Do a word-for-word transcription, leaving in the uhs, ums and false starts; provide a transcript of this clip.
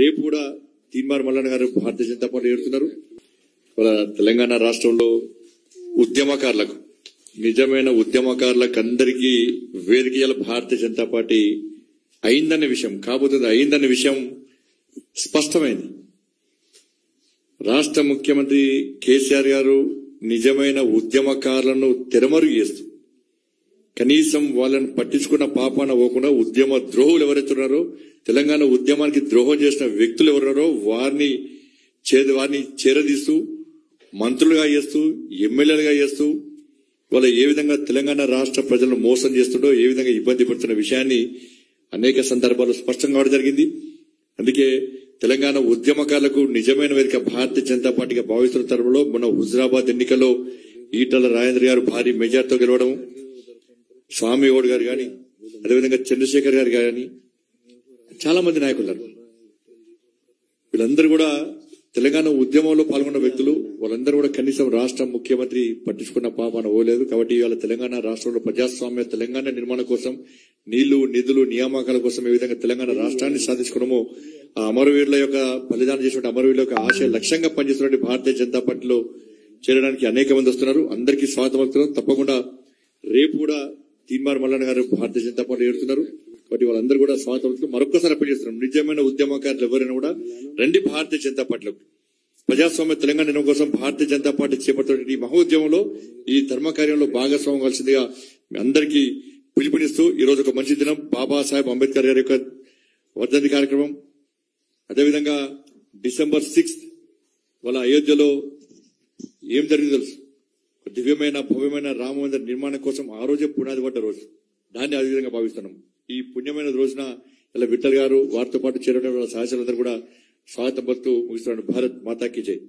రేపు కూడా తీన్మార్ మల్లన్న గారు భారతీయ జనతా పార్టీ ఏడుతున్నారు. తెలంగాణ రాష్ట్రంలో ఉద్యమకారులకు, నిజమైన ఉద్యమకారులకు అందరికీ వేదికల భారతీయ జనతా పార్టీ అయిందనే విషయం, కాబోతుంది అయిందనే విషయం స్పష్టమైంది. రాష్ట్ర ముఖ్యమంత్రి కేసీఆర్ గారు నిజమైన ఉద్యమకారులను తెరమరుగు చేస్తూ, కనీసం వాళ్ళని పట్టించుకున్న పాపాన పోకుండా ఉద్యమ ద్రోహులు ఎవరైతున్నారో, తెలంగాణ ఉద్యమానికి ద్రోహం చేసిన వ్యక్తులు ఎవరున్నారో వారిని వారిని చేరదీస్తూ, మంత్రులుగా చేస్తూ, ఎమ్మెల్యేలుగా చేస్తూ, వాళ్ళు ఏ విధంగా తెలంగాణ రాష్ట్ర ప్రజలను మోసం చేస్తుండో, ఏ విధంగా ఇబ్బంది పడుతున్న విషయాన్ని అనేక సందర్భాలు స్పష్టంగా అవడం జరిగింది. అందుకే తెలంగాణ ఉద్యమకారులకు నిజమైన వేదిక భారతీయ జనతా పార్టీగా భావిస్తున్న తరపులో మన హుజరాబాద్ ఎన్నికల్లో ఈటల రాజేంద్ర గారు భారీ మెజార్టీతో గెలవడం, స్వామివోడ్ గారు కానీ, అదేవిధంగా చంద్రశేఖర్ గారు కానీ చాలా మంది నాయకులున్నారు. వీళ్ళందరూ కూడా తెలంగాణ ఉద్యమంలో పాల్గొన్న వ్యక్తులు. వాళ్ళందరూ కూడా కనీసం రాష్ట్ర ముఖ్యమంత్రి పట్టించుకున్న పాపన పోలేదు. కాబట్టి ఇవాళ తెలంగాణ రాష్ట్రంలో ప్రజాస్వామ్య తెలంగాణ నిర్మాణం కోసం, నీళ్లు, నిధులు, నియామకాల కోసం ఏ విధంగా తెలంగాణ రాష్ట్రాన్ని సాధించుకున్నామో, ఆ అమరవీరుల యొక్క బలిదానం చేసిన అమరవీరుల యొక్క ఆశయ లక్ష్యంగా పనిచేస్తున్న భారతీయ జనతా పార్టీలో చేరడానికి అనేక మంది వస్తున్నారు. అందరికీ స్వాగతం అవుతున్నారు. తప్పకుండా రేపు కూడా తీన్మార్ మల్లన్న గారు భారతీయ జనతా పార్టీ ఏడుతున్నారు. కాబట్టి వాళ్ళందరూ కూడా స్వాతంత్రం మరొకసారి పనిచేస్తున్నారు. నిజమైన ఉద్యమకారులు ఎవరైనా కూడా రండి భారతీయ జనతా పార్టీలో. ప్రజాస్వామ్య తెలంగాణ నిర్మాణం కోసం భారతీయ జనతా పార్టీ చేపడుతున్న ఈ మహోద్యమంలో, ఈ ధర్మ కార్యంలో భాగస్వామ్యం కావాల్సిందిగా అందరికీ పిలుపునిస్తూ, ఈ రోజు ఒక మంచి దినం. బాబాసాహెబ్ అంబేద్కర్ గారి యొక్క వర్ధంతి కార్యక్రమం, అదేవిధంగా డిసెంబర్ సిక్స్త్ వాళ్ళ అయోధ్యలో ఏం జరిగిందో తెలుసు. దివ్యమైన భవ్యమైన రామ మందిర నిర్మాణం కోసం ఆ రోజే పునాది పడ్డ రోజు, దాన్ని అదేవిధంగా భావిస్తున్నాం. ఈ పుణ్యమైన రోజున ఇలా విఠల్ గారు వారితో పాటు చేరడం సహచరులందరూ కూడా స్వాగతం పడుతూ ముగిస్తున్నాను. భారత్ మాతాకి జై.